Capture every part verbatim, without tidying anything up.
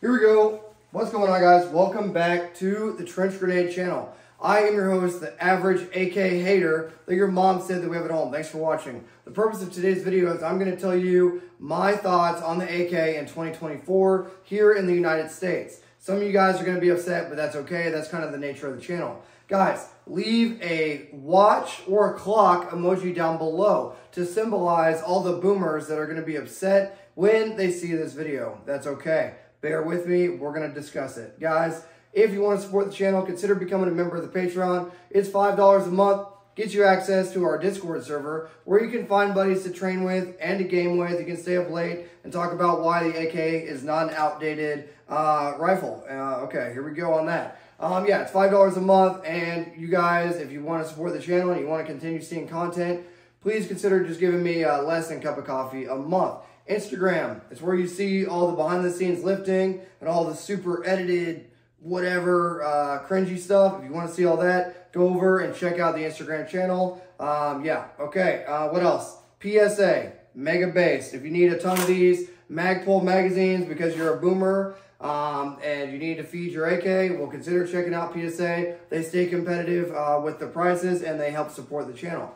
Here we go. What's going on, guys? Welcome back to the Trench Grenade channel. I am your host, the average A K hater that your mom said that we have at home. Thanks for watching. The purpose of today's video is I'm going to tell you my thoughts on the A K in twenty twenty-four here in the United States. Some of you guys are going to be upset, but that's okay. That's kind of the nature of the channel. Guys, leave a watch or a clock emoji down below to symbolize all the boomers that are going to be upset when they see this video. That's okay. Bear with me. We're going to discuss it. Guys, if you want to support the channel, consider becoming a member of the Patreon. It's five dollars a month. Gets you access to our Discord server where you can find buddies to train with and to game with. You can stay up late and talk about why the A K is not an outdated uh, rifle. Uh, okay, here we go on that. Um, yeah, it's five dollars a month, and you guys, if you want to support the channel and you want to continue seeing content, please consider just giving me uh, less than a cup of coffee a month. Instagram, it's where you see all the behind-the-scenes lifting and all the super edited whatever uh, cringy stuff. If you want to see all that, go over and check out the Instagram channel. Um, yeah, okay, uh, what else? P S A, mega base. If you need a ton of these Magpul magazines because you're a boomer um, and you need to feed your A K, well, consider checking out P S A. They stay competitive uh, with the prices, and they help support the channel.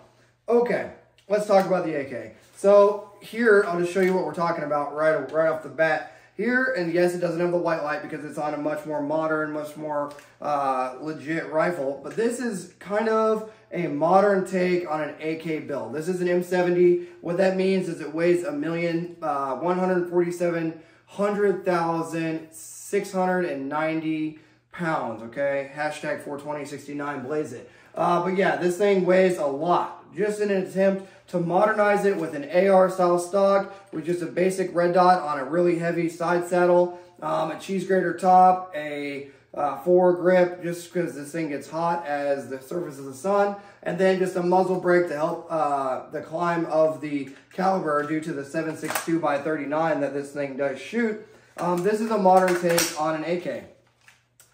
Okay, let's talk about the A K. So here, I'll just show you what we're talking about right, right off the bat. Here, and yes, it doesn't have the white light because it's on a much more modern, much more uh, legit rifle. But this is kind of a modern take on an A K build. This is an M seventy. What that means is it weighs a million uh, one hundred forty-seven hundred thousand six hundred and ninety pounds. Okay, hashtag four twenty sixty-nine blaze it. Uh, but yeah, this thing weighs a lot. Just in an attempt to modernize it with an A R style stock with just a basic red dot on a really heavy side saddle, um, a cheese grater top, a uh, fore grip just because this thing gets hot as the surface of the sun, and then just a muzzle brake to help uh, the climb of the caliber due to the seven sixty-two by thirty-nine that this thing does shoot. Um, this is a modern take on an A K.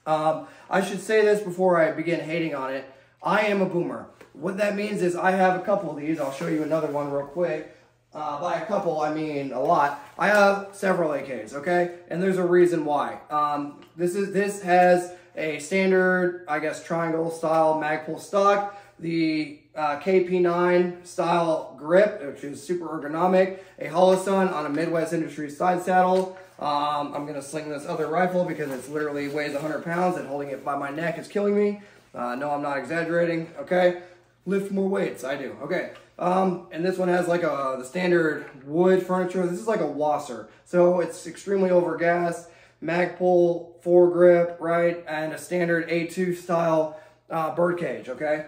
Um, I should say this before I begin hating on it. I am a boomer. What that means is I have a couple of these. I'll show you another one real quick. Uh, by a couple, I mean a lot. I have several A Ks, okay? And there's a reason why. Um, this is this has a standard, I guess, triangle style Magpul stock. The uh, K P nine style grip, which is super ergonomic. A Holosun on a Midwest Industries side saddle. Um, I'm gonna sling this other rifle because it's literally weighs one hundred pounds and holding it by my neck is killing me. Uh, no, I'm not exaggerating, okay? Lift more weights, I do, okay. Um, and this one has like a, the standard wood furniture. This is like a W A S R, so it's extremely overgassed, Magpul foregrip, right? And a standard A two style uh, birdcage, okay?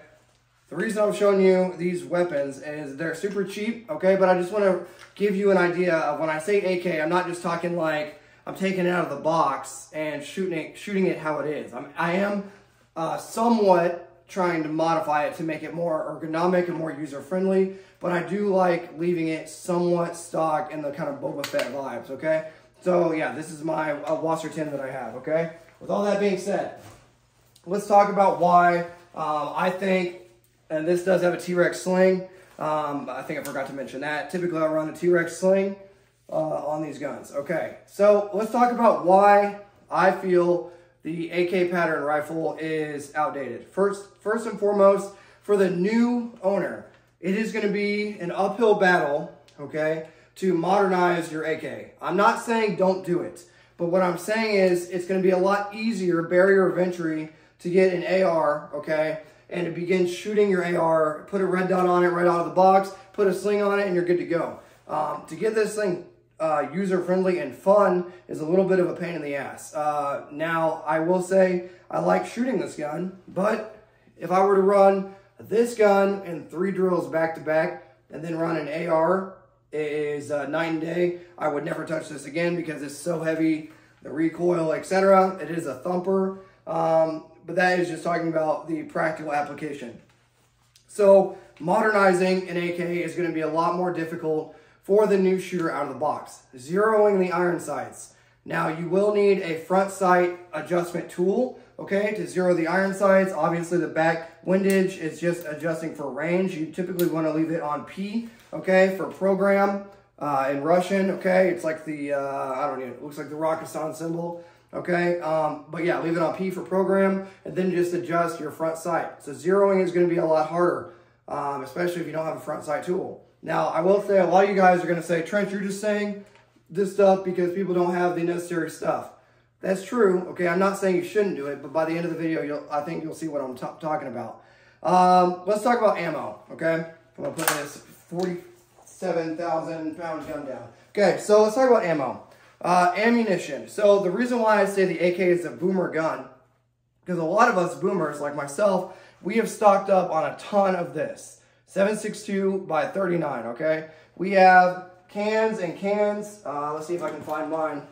The reason I'm showing you these weapons is they're super cheap, okay? But I just wanna give you an idea of when I say A K, I'm not just talking like I'm taking it out of the box and shooting it, shooting it how it is. I'm, I am uh, somewhat trying to modify it to make it more ergonomic and more user-friendly, but I do like leaving it somewhat stock in the kind of Boba Fett vibes, okay? So yeah, this is my uh, W A S R ten that I have, okay? With all that being said, let's talk about why um, I think, and this does have a T-Rex sling, um, I think I forgot to mention that. Typically I run a T-Rex sling uh, on these guns, okay? So let's talk about why I feel the A K pattern rifle is outdated. First, first and foremost, for the new owner, it is gonna be an uphill battle, okay, to modernize your A K. I'm not saying don't do it, but what I'm saying is it's gonna be a lot easier barrier of entry to get an A R, okay, and to begin shooting your A R, put a red dot on it right out of the box, put a sling on it, and you're good to go. Um, to get this thing Uh, user-friendly and fun is a little bit of a pain in the ass. Uh, now, I will say I like shooting this gun, but if I were to run this gun and three drills back-to-back and then run an A R, is uh, night and day. I would never touch this again because it's so heavy, the recoil, et cetera. It is a thumper, um, but that is just talking about the practical application. So, modernizing an A K is going to be a lot more difficult for the new shooter out of the box. Zeroing the iron sights. Now you will need a front sight adjustment tool, okay, to zero the iron sights. Obviously the back windage is just adjusting for range. You typically wanna leave it on P, okay, for program. uh, in Russian, okay? It's like the, uh, I don't even, it looks like the Rakistan symbol, okay? Um, but yeah, leave it on P for program, and then just adjust your front sight. So zeroing is gonna be a lot harder, um, especially if you don't have a front sight tool. Now, I will say a lot of you guys are gonna say, Trench, you're just saying this stuff because people don't have the necessary stuff. That's true, okay? I'm not saying you shouldn't do it, but by the end of the video, you'll, I think you'll see what I'm talking about. Um, let's talk about ammo, okay? I'm gonna put this forty-seven thousand pound gun down. Okay, so let's talk about ammo. Uh, ammunition. So the reason why I say the A K is a boomer gun, because a lot of us boomers, like myself, we have stocked up on a ton of this. seven sixty-two by thirty-nine, okay? We have cans and cans. Uh, let's see if I can find mine.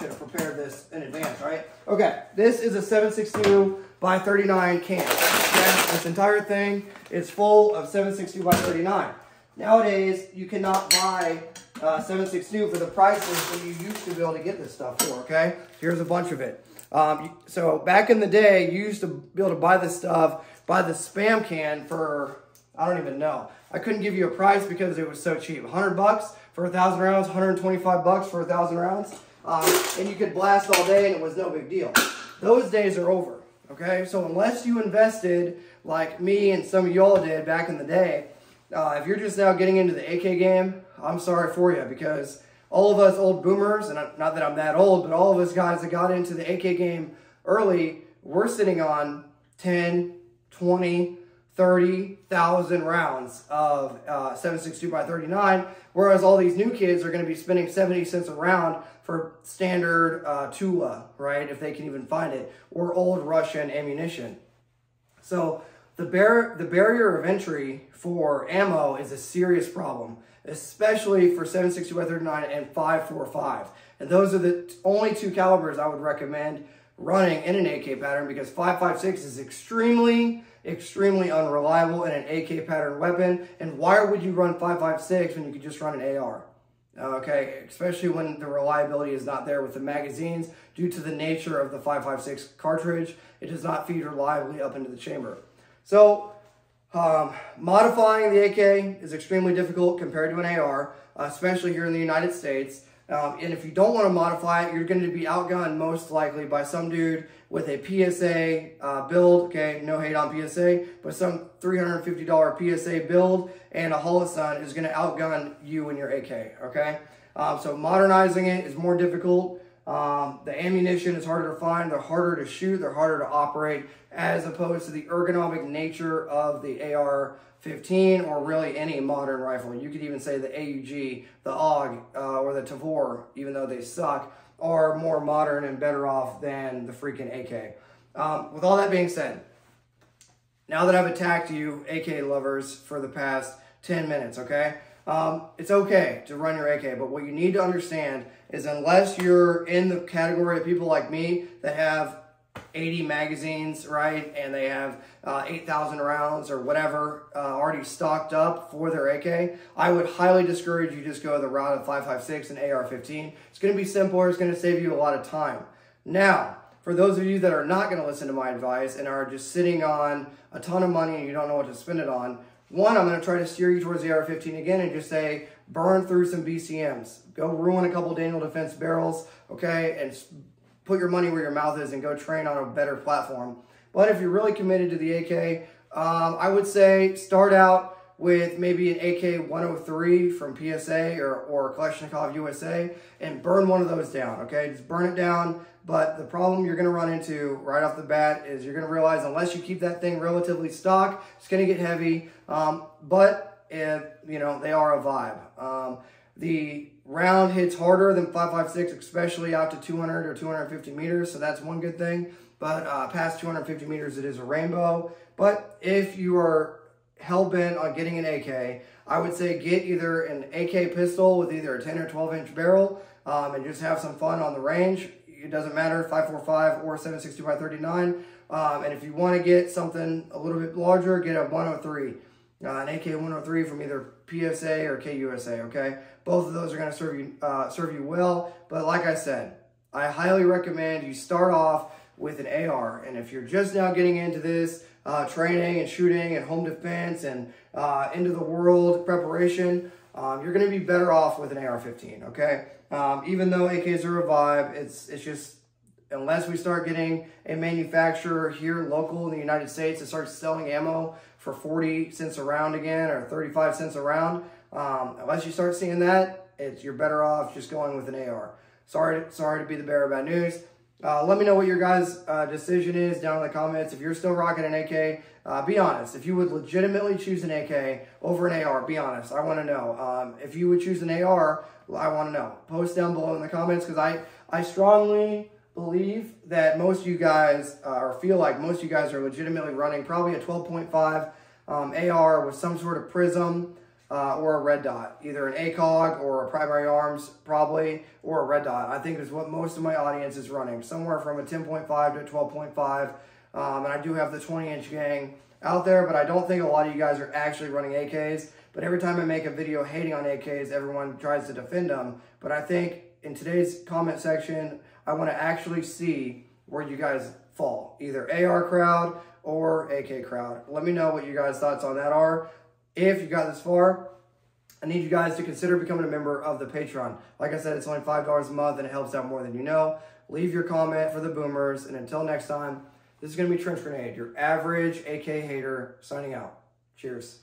Should have prepared this in advance, right? Okay, this is a seven sixty-two by thirty-nine can. Okay? This entire thing is full of seven sixty-two by thirty-nine. Nowadays, you cannot buy uh, seven sixty-two for the prices that you used to be able to get this stuff for, okay? Here's a bunch of it. Um, so back in the day, you used to be able to buy this stuff, buy the spam can for, I don't even know. I couldn't give you a price because it was so cheap. one hundred bucks for one thousand rounds, one hundred twenty-five bucks for one thousand rounds. Um, and you could blast all day and it was no big deal. Those days are over, okay? So unless you invested like me and some of y'all did back in the day, uh, if you're just now getting into the A K game, I'm sorry for you, because all of us old boomers, and I'm, not that I'm that old, but all of us guys that got into the A K game early, we're sitting on ten, twenty, thirty thousand rounds of uh, seven sixty-two by thirty-nine, whereas all these new kids are going to be spending seventy cents a round for standard uh, Tula, right, if they can even find it, or old Russian ammunition. So the, bar the barrier of entry for ammo is a serious problem, especially for seven sixty-two by thirty-nine and five forty-five. And those are the only two calibers I would recommend running in an A K pattern, because five five six is extremely, extremely unreliable in an A K pattern weapon. And why would you run five five six when you could just run an A R? Okay, especially when the reliability is not there with the magazines due to the nature of the five five six cartridge. It does not feed reliably up into the chamber. So um, modifying the A K is extremely difficult compared to an A R, especially here in the United States. Um, and if you don't want to modify it, you're going to be outgunned most likely by some dude with a P S A uh, build, okay, no hate on P S A, but some three hundred fifty dollar P S A build and a Holosun is going to outgun you and your A K, okay? Um, so modernizing it is more difficult. Um, the ammunition is harder to find, they're harder to shoot, they're harder to operate, as opposed to the ergonomic nature of the A R fifteen or really any modern rifle. You could even say the A U G, the A U G, uh, or the Tavor, even though they suck, are more modern and better off than the freaking A K. Um, with all that being said, now that I've attacked you A K lovers for the past ten minutes, okay? Um, it's okay to run your A K, but what you need to understand is unless you're in the category of people like me that have eighty magazines, right, and they have uh, eight thousand rounds or whatever uh, already stocked up for their A K, I would highly discourage you just go the route of five five six and A R fifteen. It's going to be simpler. It's going to save you a lot of time. Now, for those of you that are not going to listen to my advice and are just sitting on a ton of money and you don't know what to spend it on, one, I'm going to try to steer you towards the A R fifteen again and just say, burn through some B C Ms. Go ruin a couple Daniel Defense barrels, okay, and put your money where your mouth is and go train on a better platform. But if you're really committed to the A K, um, I would say start out with maybe an A K one oh three from P S A or, or Kalashnikov U S A and burn one of those down, okay? Just burn it down. But the problem you're going to run into right off the bat is you're going to realize unless you keep that thing relatively stock, it's going to get heavy. Um, but, if, you know, they are a vibe. Um, the round hits harder than five five six, especially out to two hundred or two hundred fifty meters. So that's one good thing. But uh, past two hundred fifty meters, it is a rainbow. But if you are hell-bent on getting an A K, I would say get either an A K pistol with either a ten or twelve inch barrel um, and just have some fun on the range. It doesn't matter, five forty-five or seven sixty-two by thirty-nine. Um, and if you want to get something a little bit larger, get a one oh three, uh, an A K one oh three from either P S A or K U S A. Okay, both of those are going to serve you uh, serve you well. But like I said, I highly recommend you start off with an A R. And if you're just now getting into this uh, training and shooting and home defense and uh, into the world preparation, um, you're going to be better off with an A R fifteen, okay? Um, even though A Ks are a vibe, it's, it's just, unless we start getting a manufacturer here local in the United States that starts selling ammo for forty cents a round again, or thirty-five cents a round, um, unless you start seeing that, it's, you're better off just going with an A R. Sorry, sorry to be the bearer of bad news. Uh, let me know what your guys' uh, decision is down in the comments. If you're still rocking an A K, uh, be honest. If you would legitimately choose an A K over an A R, be honest. I want to know. Um, if you would choose an A R, I want to know. Post down below in the comments, because I, I strongly believe that most of you guys, uh, or feel like most of you guys are legitimately running probably a twelve point five um, A R with some sort of prism uh, or a red dot. Either an ACOG or a Primary Arms, probably, or a red dot. I think is what most of my audience is running. Somewhere from a ten point five to a twelve point five. Um, and I do have the twenty inch gang out there, but I don't think a lot of you guys are actually running A Ks. But every time I make a video hating on A Ks, everyone tries to defend them. But I think in today's comment section, I want to actually see where you guys fall, either A R crowd or A K crowd. Let me know what you guys' thoughts on that are. If you got this far, I need you guys to consider becoming a member of the Patreon. Like I said, it's only five dollars a month and it helps out more than you know. Leave your comment for the boomers, and until next time, this is going to be Trench Grenade, your average A K hater, signing out. Cheers.